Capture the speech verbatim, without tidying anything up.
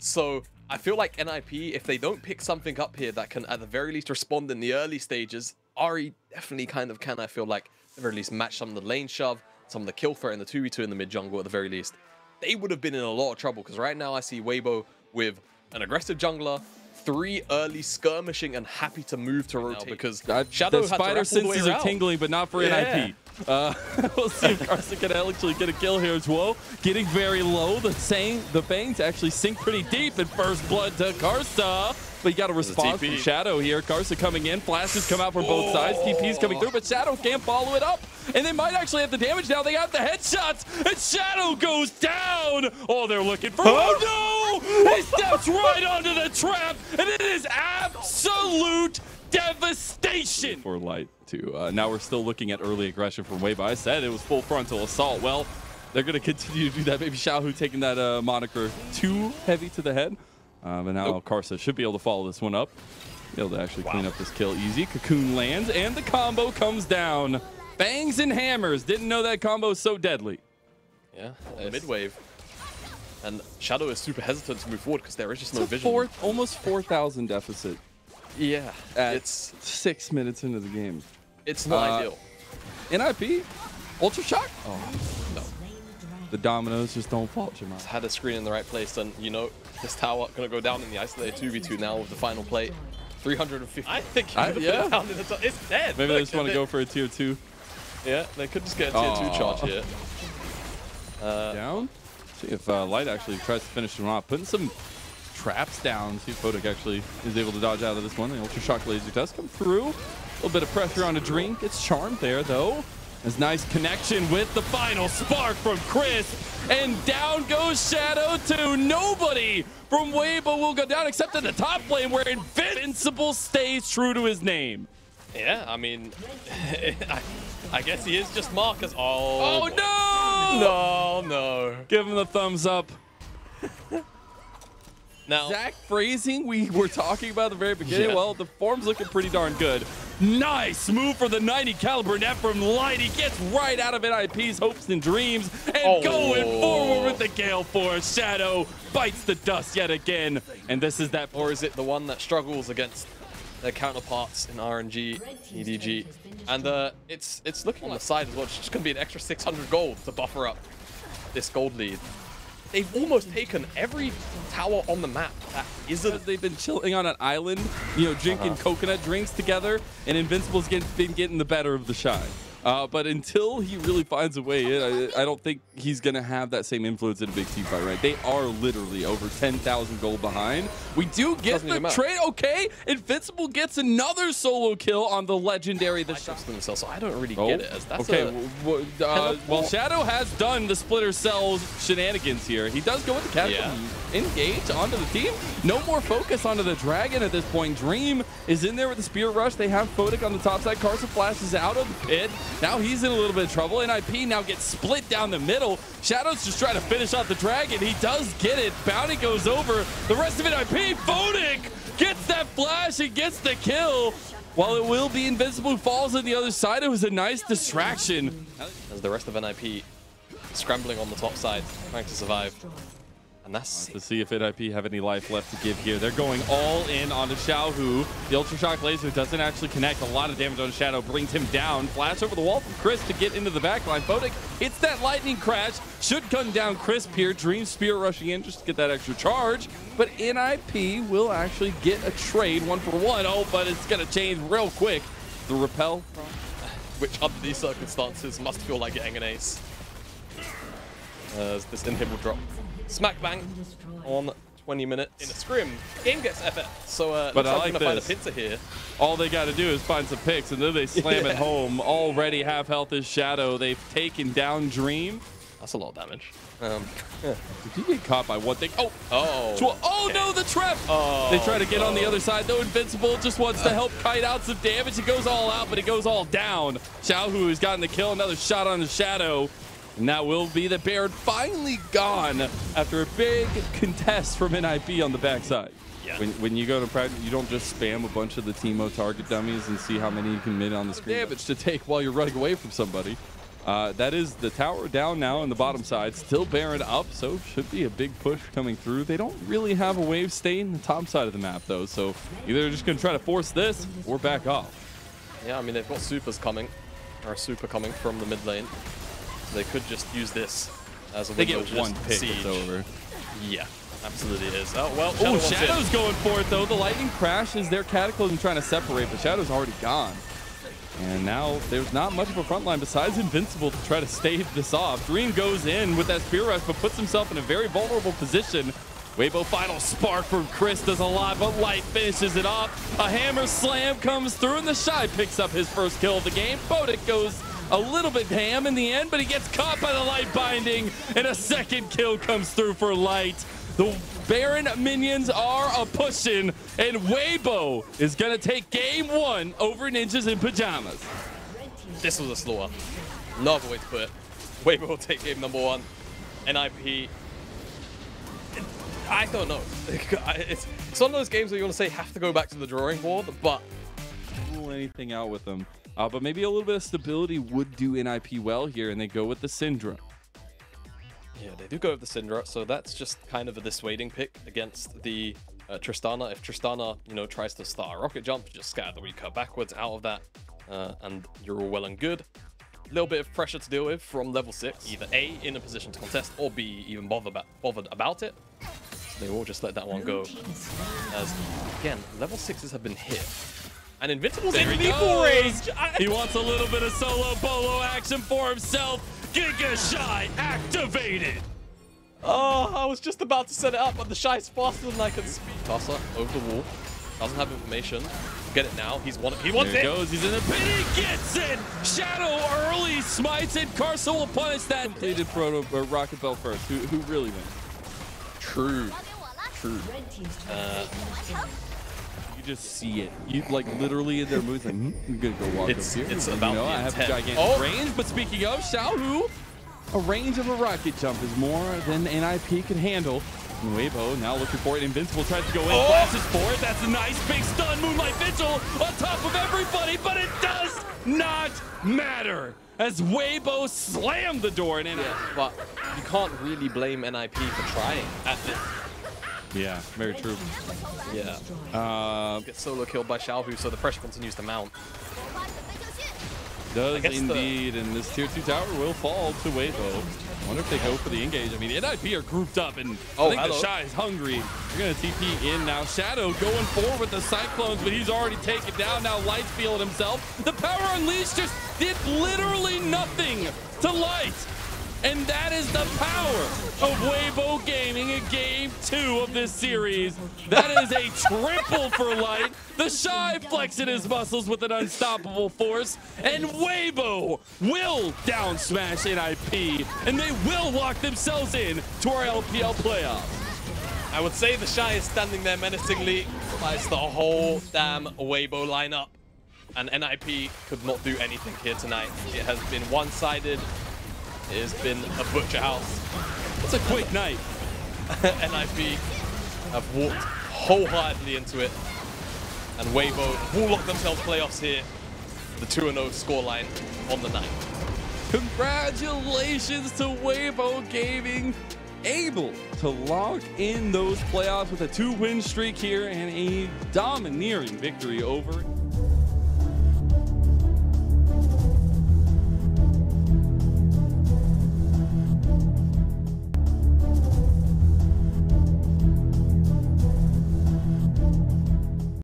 So I feel like N I P, if they don't pick something up here that can at the very least respond in the early stages, R E definitely kind of can, I feel like, at the very least match some of the lane shove, some of the kill threat in the two v two in the mid jungle at the very least. They would have been in a lot of trouble, because right now I see Weibo with an aggressive jungler, three early skirmishing, and happy to move to rotate, because I, Shadow the had spider to senses are tingling, but not for yeah. N I P. Uh, we'll see if Karsa can actually get a kill here as well. Getting very low. The same, the Fangs actually sink pretty deep in first blood to Karsa. But you got a response from Shadow here. Karsa coming in. Flashes come out from both sides. T P's coming through, but Shadow can't follow it up. And they might actually have the damage now. They got the headshots, and Shadow goes down. Oh, they're looking for... Oh, no! He steps right onto the trap, and it is absolute devastation for Light too. Uh, now we're still looking at early aggression from Weibo. I said it was full frontal assault. Well, they're going to continue to do that. Maybe Xiao Hu taking that uh, moniker too heavy to the head. Um, and now nope. Karsa should be able to follow this one up. Be able to actually wow. clean up this kill easy. Cocoon lands, and the combo comes down. Fangs and hammers. Didn't know that combo is so deadly. Yeah, oh, mid-wave. And Shadow is super hesitant to move forward because there is just it's no vision. Four, almost four thousand deficit. Yeah, at it's six minutes into the game. It's not uh, ideal. N I P, Ultra Shock. Oh no, the dominoes just don't fall, Jamal. It's had a screen in the right place, and you know this tower gonna go down in the isolated two v two now with the final play. three hundred fifty. I think I, yeah. down in the it's dead. Maybe Look, they just want to go for a tier two. Yeah, they could just get a tier Aww. two charge here. Uh, down. See if uh, Light actually tries to finish him off, putting some traps down. See if Photic actually is able to dodge out of this one. The Ultra Shock laser does come through. A little bit of pressure on a Dream. Gets charmed there, though. There's nice connection with the final spark from Chris. And down goes Shadow to nobody from Weibo will go down except in the top lane where Invincible stays true to his name. Yeah, I mean, I, I guess he is just Marcus. Oh, oh no! No, no. Give him the thumbs up. Now, exact phrasing we were talking about at the very beginning. Yeah. Well, the form's looking pretty darn good. Nice move for the ninety caliber net from Light. He gets right out of N I P's hopes and dreams. And oh. going forward with the Gale Force, Shadow bites the dust yet again. And this is that... Or is it the one that struggles against their counterparts in R N G, E D G? And uh, it's it's looking on the side as well. It's just going to be an extra six hundred gold to buffer up this gold lead. They've almost taken every tower on the map that isn't... They've been chilling on an island, you know, drinking uh-huh. coconut drinks together, and Invincible's get, been getting the better of the Shy. Uh, but until he really finds a way in, I, I don't think he's going to have that same influence in a big team fight, right? They are literally over ten thousand gold behind. We do get Doesn't the trade. Okay, Invincible gets another solo kill on the legendary The Shy. So I don't really oh. get it. As that's okay, a well, uh, well, Shadow has done the splitter cells shenanigans here. He does go with the captain. Yeah. Engage onto the team. No more focus onto the dragon at this point. Dream is in there with the spear rush. They have Photic on the top side. Karsa flashes out of the pit. Now he's in a little bit of trouble. N I P now gets split down the middle. Shadow's just trying to finish off the dragon. He does get it. Bounty goes over. The rest of N I P, Photic gets that flash. He gets the kill. While it will be Invincible who falls on the other side, it was a nice distraction. As the rest of N I P scrambling on the top side, trying to survive. And that's to see if N I P have any life left to give here. They're going all in onto Xiao Hu. The Ultra Shock laser doesn't actually connect. A lot of damage on Shadow brings him down. Flash over the wall from Chris to get into the back line. Photic hits that lightning crash. Should come down crisp here. Dream spear rushing in just to get that extra charge. But N I P will actually get a trade one for one. Oh, but it's going to change real quick. The repel, which under these circumstances must feel like getting an ace. Uh, this inhib will drop. Smack bang on twenty minutes in a scrim. Game gets F F. So uh, but I like this. Find a pizza here. All they got to do is find some picks, and then they slam yeah. it home. Already half health is Shadow. They've taken down Dream. That's a lot of damage. Um, yeah. Did you get caught by one thing? Oh, oh, Tw oh okay. no, the trap. Oh, they try to get no. on the other side, though. Invincible just wants uh. to help kite out some damage. He goes all out, but he goes all down. Xiao Hu has gotten the kill. Another shot on the Shadow. And that will be the Baron finally gone after a big contest from N I P on the backside. Yeah. When, when you go to practice, you don't just spam a bunch of the Teemo target dummies and see how many you can mid on the screen. Damage to take while you're running away from somebody. Uh, that is the tower down now on the bottom side. Still Baron up, so should be a big push coming through. They don't really have a wave stay in the top side of the map, though, so either they're just going to try to force this or back off. Yeah, I mean, they've got supers coming, or super coming from the mid lane. So they could just use this as a they window. They get one pick, it's over. Yeah, absolutely is. Oh, well, Shadow Ooh, Shadow's in. going for it, though. The lightning crash is their Cataclysm trying to separate, but Shadow's already gone. And now there's not much of a front line besides Invincible to try to stave this off. Dream goes in with that Spear Rush, but puts himself in a very vulnerable position. Weibo final spark from Chris does a lot, but Light finishes it off. A hammer slam comes through, and the Shy picks up his first kill of the game. Photic goes a little bit ham in the end, but he gets caught by the Light binding, and a second kill comes through for Light. The Baron minions are a pushing, and Weibo is gonna take game one over Ninjas in Pajamas. This was a slow one. Love a way to put it. Weibo will take game number one. N I P. I don't know. It's, it's one of those games where you want to say have to go back to the drawing board, but rule anything out with them. Uh, but maybe a little bit of stability would do N I P well here, and they go with the Syndra. Yeah, they do go with the Syndra, so that's just kind of a dissuading pick against the uh, Tristana. If Tristana, you know, tries to start a rocket jump, just scatter the weak cut backwards out of that, uh, and you're all well and good. A little bit of pressure to deal with from level six. Either A, in a position to contest, or B, even bother about, bothered about it. So they will just let that one go. As, again, level sixes have been hit. And Invincible's in lethal range! He wants a little bit of solo bolo action for himself. Giga Shy activated! Oh, I was just about to set it up, but the Shy's faster than I can speak. Karsa over the wall. Doesn't have information. Get it now. He's one. He wants it. There he goes. He's in the pit. He gets it! Shadow early smites it. Karsa will punish that. Completed Proto uh, Rocket Bell first. Who, who really wins? True. True. Uh, You just see it. You like literally in their moves. Like, mm, I'm gonna go walk it's, over here. It's about you know, I have a gigantic oh. range. But speaking of Xiao Hu, a range of a rocket jump is more than N I P can handle. And Weibo now looking for it. Invincible tries to go in, flashes oh. for it. That's a nice big stun. Moonlight Vigil on top of everybody, but it does not matter as Weibo slammed the door and in it. Yeah, but you can't really blame N I P for trying at this. Yeah, very true. Yeah. Uh, Gets solo killed by Xiao Hu, so the pressure continues to mount. Does indeed, the... and this tier two tower will fall to Weibo. I wonder if they go for the engage. I mean, the N I P are grouped up, and oh, I think hello. the Shy is hungry. They're going to T P in now. Shadow going forward with the Cyclones, but he's already taken down. Now Light's feeling himself. The Power Unleashed just did literally nothing to Light. And that is the power of Weibo Gaming in game two of this series. That is a triple for Light. The Shy flexing his muscles with an unstoppable force. And Weibo will down smash N I P. And they will walk themselves in to our L P L playoffs. I would say the Shy is standing there menacingly. That's the whole damn Weibo lineup. And N I P could not do anything here tonight. It has been one-sided. It has been a butcher house. It's a quick night. N I P have walked wholeheartedly into it. And Weibo will lock themselves playoffs here. The two and oh scoreline on the night. Congratulations to Weibo Gaming. Able to lock in those playoffs with a two-win streak here and a domineering victory over